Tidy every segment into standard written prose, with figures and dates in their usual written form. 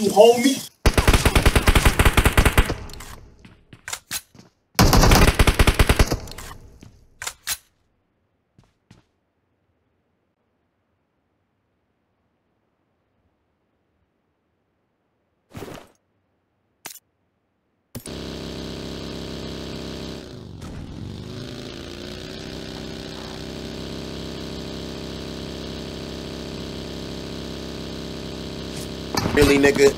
got you, homie. Really, nigga?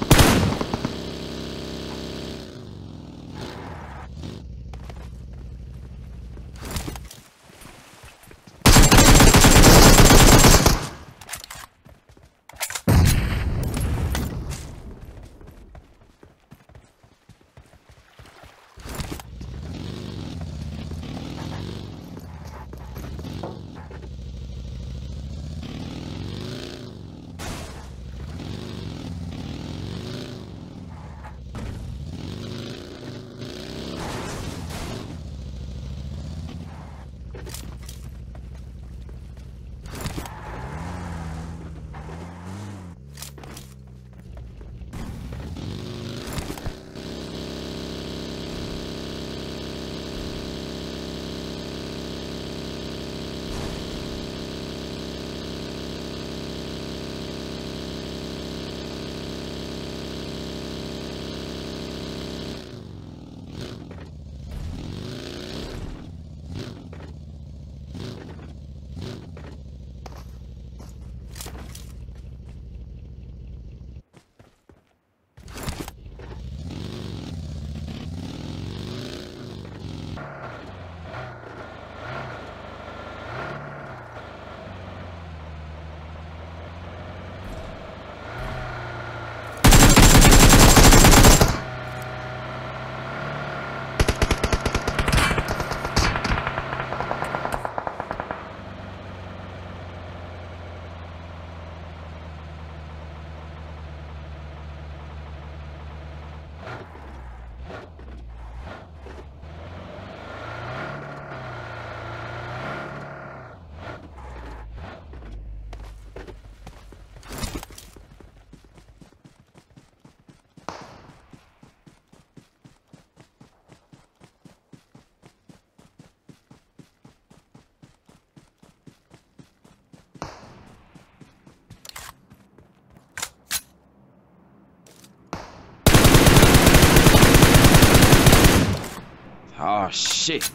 Oh, shit.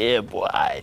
Yeah, boy.